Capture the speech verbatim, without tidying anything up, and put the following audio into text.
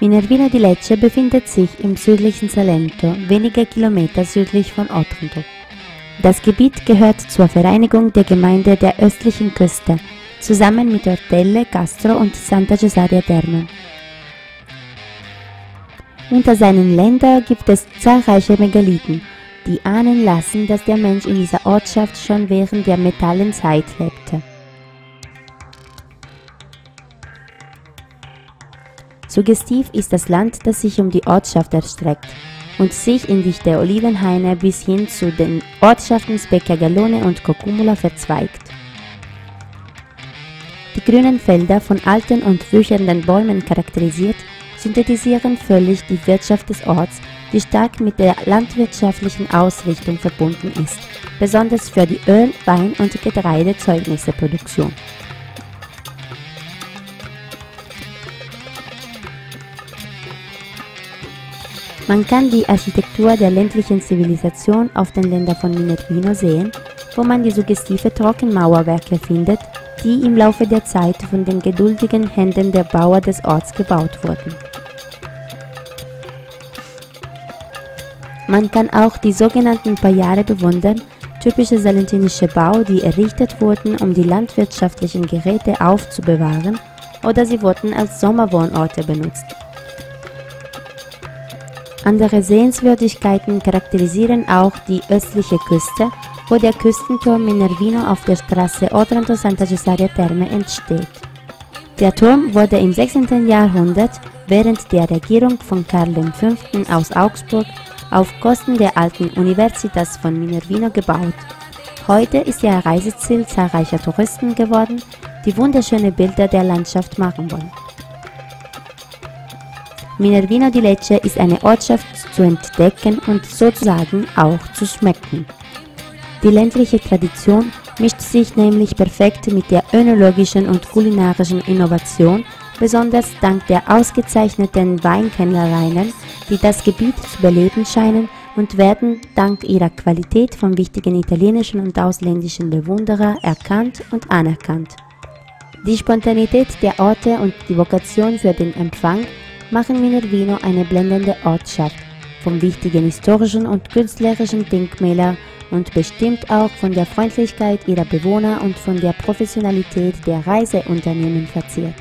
Minervino di Lecce befindet sich im südlichen Salento, wenige Kilometer südlich von Otranto. Das Gebiet gehört zur Vereinigung der Gemeinde der östlichen Küste, zusammen mit Ortelle, Castro und Santa Cesarea Terme. Unter seinen Ländern gibt es zahlreiche Megalithen, die ahnen lassen, dass der Mensch in dieser Ortschaft schon während der Metallenzeit lebte. Suggestiv ist das Land, das sich um die Ortschaft erstreckt und sich in dichte Olivenhaine bis hin zu den Ortschaften Specca Gallone und Cocumula verzweigt. Die grünen Felder, von alten und wuchernden Bäumen charakterisiert, synthetisieren völlig die Wirtschaft des Orts, die stark mit der landwirtschaftlichen Ausrichtung verbunden ist, besonders für die Öl-, Wein- und Getreidezeugnisproduktion. Man kann die Architektur der ländlichen Zivilisation auf den Ländern von Minervino sehen, wo man die suggestive Trockenmauerwerke findet, die im Laufe der Zeit von den geduldigen Händen der Bauern des Orts gebaut wurden. Man kann auch die sogenannten Pajare bewundern, typische salentinische Bau, die errichtet wurden, um die landwirtschaftlichen Geräte aufzubewahren, oder sie wurden als Sommerwohnorte benutzt. Andere Sehenswürdigkeiten charakterisieren auch die östliche Küste, wo der Küstenturm Minervino auf der Straße Otranto Santa Cesarea Terme entsteht. Der Turm wurde im sechzehnten Jahrhundert während der Regierung von Karl der Fünfte aus Augsburg auf Kosten der alten Universitas von Minervino gebaut. Heute ist er Reiseziel zahlreicher Touristen geworden, die wunderschöne Bilder der Landschaft machen wollen. Minervino di Lecce ist eine Ortschaft zu entdecken und sozusagen auch zu schmecken. Die ländliche Tradition mischt sich nämlich perfekt mit der önologischen und kulinarischen Innovation, besonders dank der ausgezeichneten Weinkellereien, die das Gebiet zu beleben scheinen und werden dank ihrer Qualität von wichtigen italienischen und ausländischen Bewunderern erkannt und anerkannt. Die Spontanität der Orte und die Vokation für den Empfang machen Minervino eine blendende Ortschaft, von wichtigen historischen und künstlerischen Denkmälern und bestimmt auch von der Freundlichkeit ihrer Bewohner und von der Professionalität der Reiseunternehmen verziert.